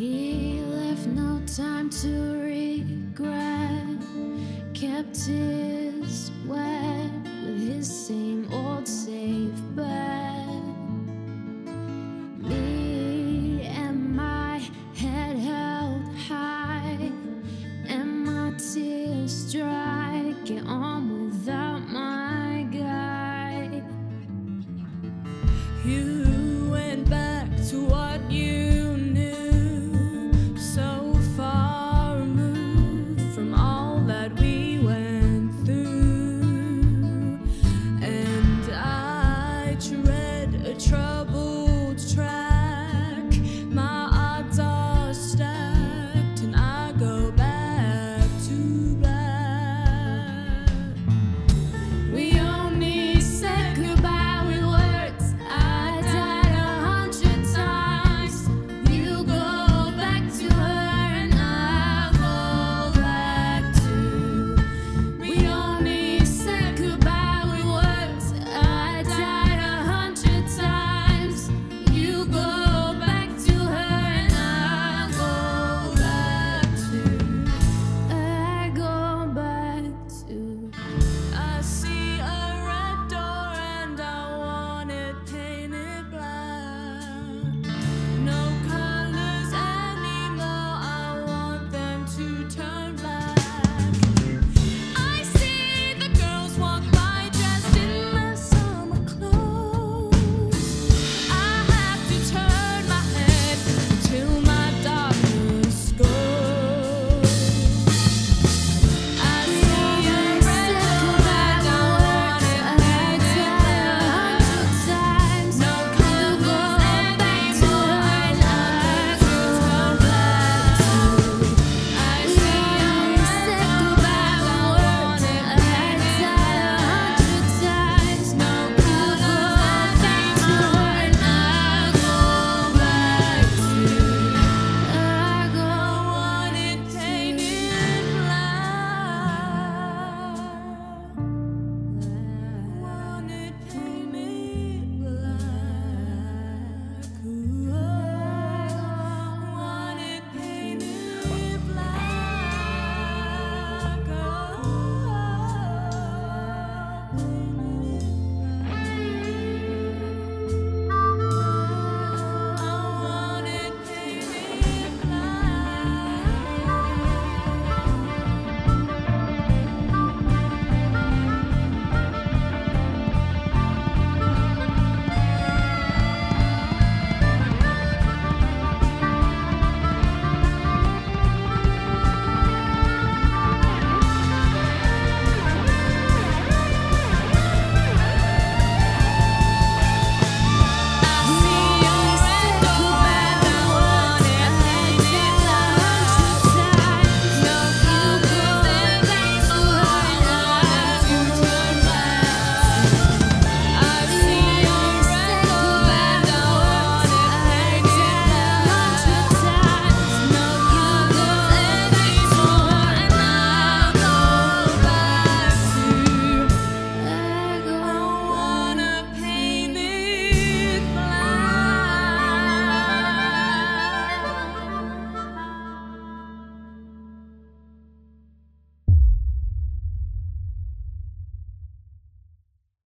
He left no time to regret, kept his word with his same old safe bet. Me and my head held high, and my tears dry. Get on without my guide. You